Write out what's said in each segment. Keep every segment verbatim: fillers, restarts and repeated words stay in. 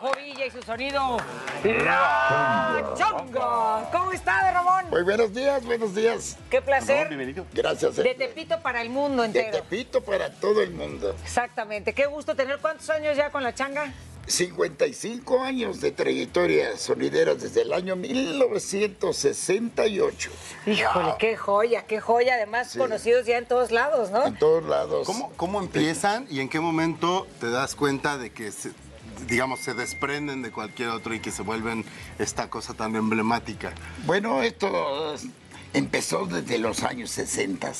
Rojo Villa y su sonido La Changa. ¿Cómo está, de Ramón? Muy buenos días, buenos días. Qué placer. Ramón, gracias. De Tepito para el mundo entero. De Tepito para todo el mundo. Exactamente. Qué gusto tener. ¿Cuántos años ya con La Changa? cincuenta y cinco años de trayectoria sonidera desde el año mil novecientos sesenta y ocho. Híjole, wow. Qué joya, qué joya. Además, sí, conocidos ya en todos lados, ¿no? En todos lados. ¿Cómo, cómo empiezan y en qué momento te das cuenta de que, se, digamos, se desprenden de cualquier otro y que se vuelven esta cosa tan emblemática? Bueno, esto empezó desde los años sesenta,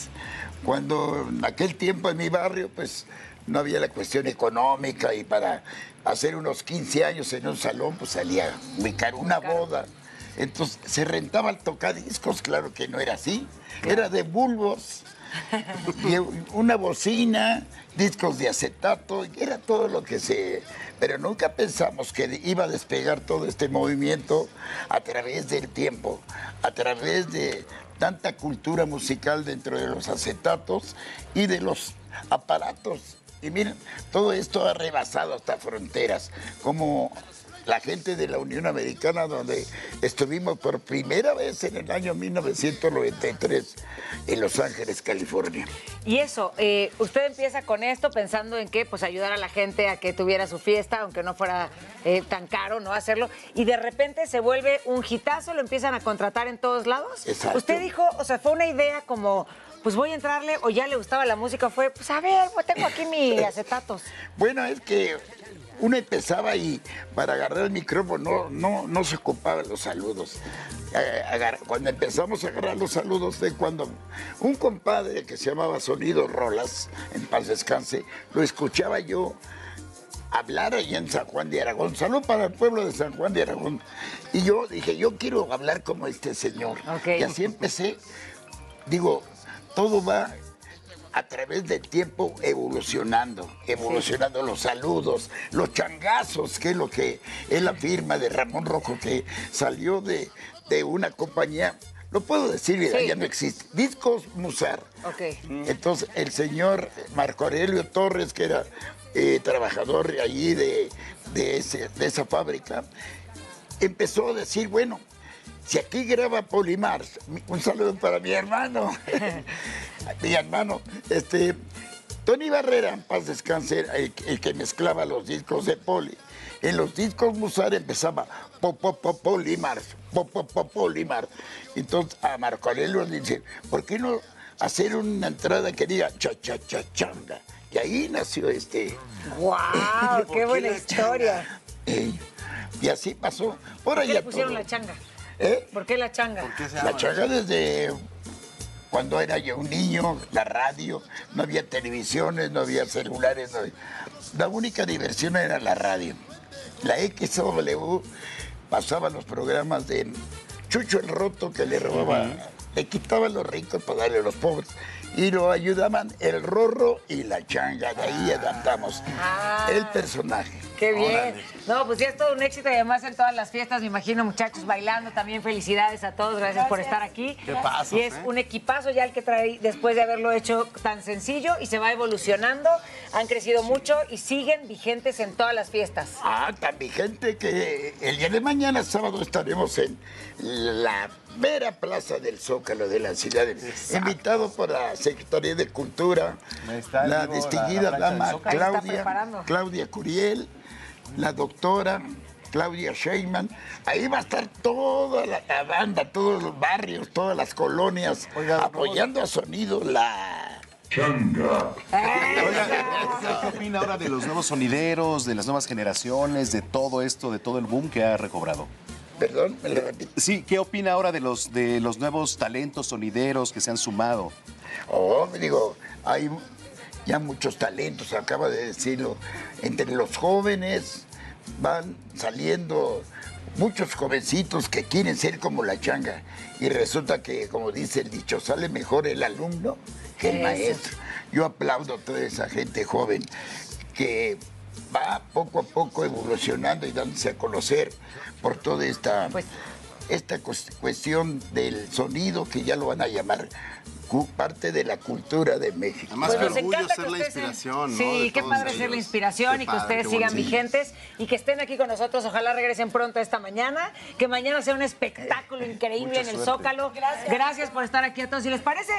cuando en aquel tiempo en mi barrio, pues, no había la cuestión económica y para hacer unos quince años en un salón, pues salía muy caro una boda. Entonces se rentaba el tocadiscos, claro que no era así, era de bulbos, y una bocina, discos de acetato, y era todo lo que se... Pero nunca pensamos que iba a despegar todo este movimiento a través del tiempo, a través de tanta cultura musical dentro de los acetatos y de los aparatos. Y miren, todo esto ha rebasado hasta fronteras, como la gente de la Unión Americana, donde estuvimos por primera vez en el año mil novecientos noventa y tres en Los Ángeles, California. Y eso, eh, usted empieza con esto pensando en que, pues, ayudar a la gente a que tuviera su fiesta, aunque no fuera eh, tan caro, ¿no?, hacerlo. Y de repente se vuelve un hitazo, lo empiezan a contratar en todos lados. Exacto. Usted dijo, o sea, fue una idea como... pues voy a entrarle, o ya le gustaba la música, fue, pues a ver, pues tengo aquí mis acetatos. Bueno, es que uno empezaba y para agarrar el micrófono no, no, no se ocupaban los saludos. Cuando empezamos a agarrar los saludos fue cuando un compadre que se llamaba Sonido Rolas, en paz descanse, lo escuchaba yo hablar allá en San Juan de Aragón. Salud para el pueblo de San Juan de Aragón. Y yo dije, yo quiero hablar como este señor. Okay. Y así empecé, digo... Todo va a través del tiempo evolucionando, evolucionando sí. Los saludos, los changazos, que es lo que es la firma de Ramón Rojo, que salió de, de una compañía, lo puedo decir, sí, ya no existe, Discos Musar. Okay. Entonces, el señor Marco Aurelio Torres, que era eh, trabajador allí de, de, ese, de esa fábrica, empezó a decir, bueno, si aquí graba Polimars, un saludo para mi hermano, mi hermano, este, Tony Barrera, en paz descanse, el, el que mezclaba los discos de Poli. En los discos Musar empezaba po, po, po, Polimars, po, po, po, Polimars. Entonces a Marco Aurelio le dice, ¿por qué no hacer una entrada que diga cha, cha, cha, changa? Y ahí nació este... ¡Guau! ¡Qué buena historia! Eh, y así pasó. Por allá le pusieron todo. La changa. ¿Eh? ¿Por qué La Changa? ¿Por qué se llama? La Changa desde cuando era yo un niño, la radio, no había televisiones, no había celulares, no había... La única diversión era la radio. La equis doble u pasaba los programas de Chucho el Roto, que le robaba, uh-huh. le quitaban los ricos para darle a los pobres. Y lo ayudaban el Rorro y La Changa, de ahí adaptamos ah, el personaje. ¡Qué bien! Órale. No, pues ya es todo un éxito y además en todas las fiestas, me imagino, muchachos bailando también. Felicidades a todos, gracias, gracias. por estar aquí. ¡Qué pasos! Y es eh. un equipazo ya el que trae después de haberlo hecho tan sencillo y se va evolucionando. Han crecido sí. mucho y siguen vigentes en todas las fiestas. Ah, tan vigente que el día de mañana, sábado, estaremos en la... Vera Plaza del Zócalo de la ciudad. Exacto. Invitado por la Secretaría de Cultura, la vivo, distinguida la dama Claudia, Claudia Curiel, la doctora Claudia Sheiman. Ahí va a estar toda la, la banda, todos los barrios, todas las colonias, oiga, apoyando no, a Sonido La Changa. ¿Qué opina ahora de los nuevos sonideros, de las nuevas generaciones, de todo esto, de todo el boom que ha recobrado? Perdón, me lo repito. Sí, ¿qué opina ahora de los, de los nuevos talentos sonideros que se han sumado? Oh, digo, hay ya muchos talentos, acaba de decirlo. Entre los jóvenes van saliendo muchos jovencitos que quieren ser como La Changa. Y resulta que, como dice el dicho, sale mejor el alumno que el maestro. Yo aplaudo a toda esa gente joven que... va poco a poco evolucionando y dándose a conocer por toda esta pues, esta cuestión del sonido, que ya lo van a llamar parte de la cultura de México. Además, bueno, que orgullo ser la inspiración, sean... ¿no? Sí, qué padre ellos. ser la inspiración qué y padre, que ustedes sigan vigentes y que estén aquí con nosotros. Ojalá regresen pronto esta mañana, que mañana sea un espectáculo increíble Mucha en el suerte. Zócalo. Gracias. Gracias por estar aquí a todos. ¿Y les parece?